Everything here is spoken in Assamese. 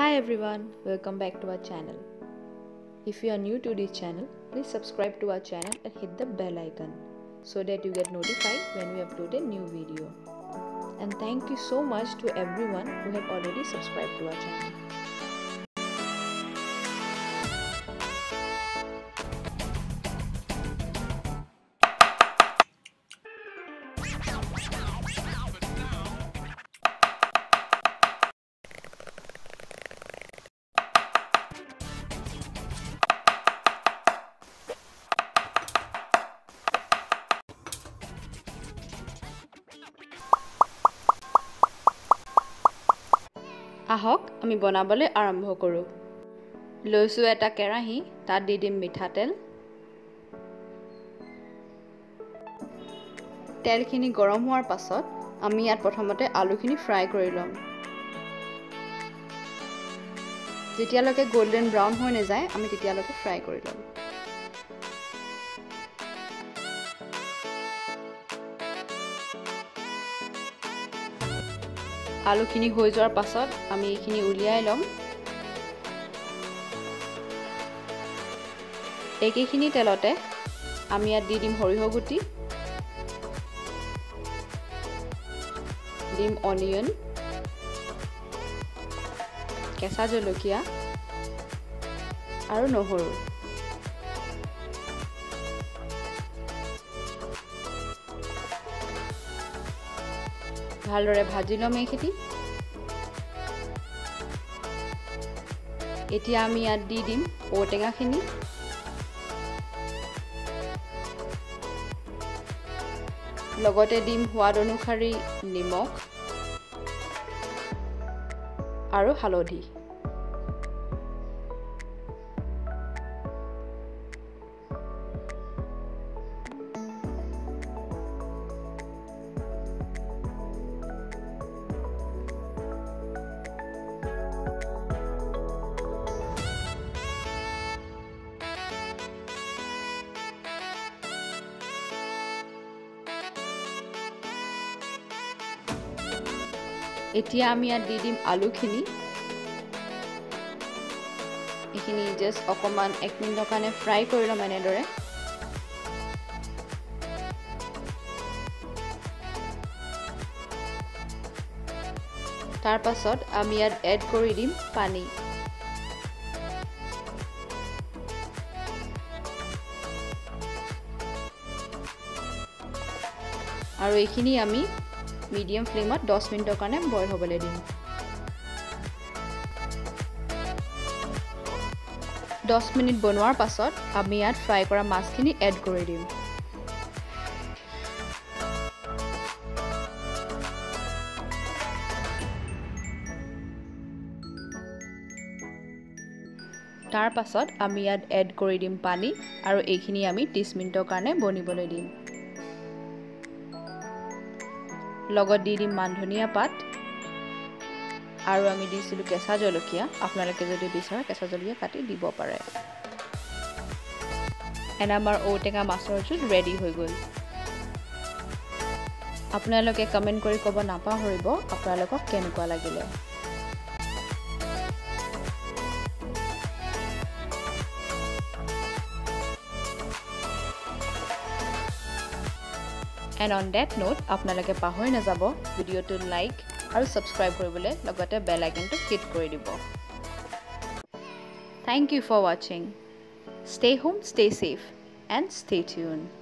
Hi everyone, welcome back to our channel. If you are new to this channel, please subscribe to our channel and hit the bell icon so that you get notified when we upload a new video. And thank you so much to everyone who have already subscribed to our channel. আহক আমি বনাবলৈ আৰম্ভ কৰোঁ। লৈছো এটা কেৰাহী, তাত দি দিম মিঠাতেল। তেলখিনি গৰম হোৱাৰ পাছত আমি ইয়াত প্ৰথমতে আলুখিনি ফ্ৰাই কৰি লম। যেতিয়ালৈকে গোল্ডেন ব্ৰাউন হৈ নাযায় আমি তেতিয়ালৈকে ফ্ৰাই কৰি লম। আলুখিনি হৈ যোৱাৰ পাছত আমি এইখিনি উলিয়াই লম। এইখিনি তেলতে আমি ইয়াত দি দিম সৰিয়হ গুটি, দিম অনিয়ন, কেঁচা জলকীয়া আৰু নহৰু। ভালদৰে ভাজি লম এইখিনি। এতিয়া আমি ইয়াত দি দিম ঔটেঙাখিনি, লগতে দিম সোৱাদ অনুসাৰি নিমখ আৰু হালধি। এতিয়া আমি ইয়াত দি দিম আলুখিনি। এইখিনি জাস্ট অকণমান 1 মিনিটৰ কাৰণে ফ্ৰাই কৰি ল'ম এনেদৰে। তাৰপাছত আমি ইয়াত এড কৰি দিম পানী। আৰু এইখিনি আমি মিডিয়াম ফ্লেমত 10 মিনিটৰ কাৰণে বইল হ'বলৈ দিম। 10 মিনিট বনোৱাৰ পাছত আমি ইয়াত ফ্ৰাই কৰা মাছখিনি এড কৰি দিম। তাৰ পাছত আমি ইয়াত এড কৰি দিম পানী আৰু এইখিনি আমি 30 মিনিটৰ কাৰণে বনিবলৈ দিম। লগত দি দিম মানধনিয়া পাত আৰু আমি দিছিলোঁ কেঁচা জলকীয়া। আপোনালোকে যদি বিচাৰে কেঁচা জলকীয়া কাটি দিব পাৰে। এনে আমাৰ ঔটেঙা মাছৰ জোল ৰেডি হৈ গ'ল। আপোনালোকে কমেণ্ট কৰি ক'ব নাপাহৰিব আপোনালোকক কেনেকুৱা লাগিলে। And on that note, আপোনালোকে পাহৰি নাযাব ভিডিঅ'টো লাইক আৰু সাবস্ক্ৰাইব কৰিবলৈ, লগতে বেল আইকনটো ক্লিক কৰি দিব। Thank you for watching. Stay home, stay safe and stay tuned.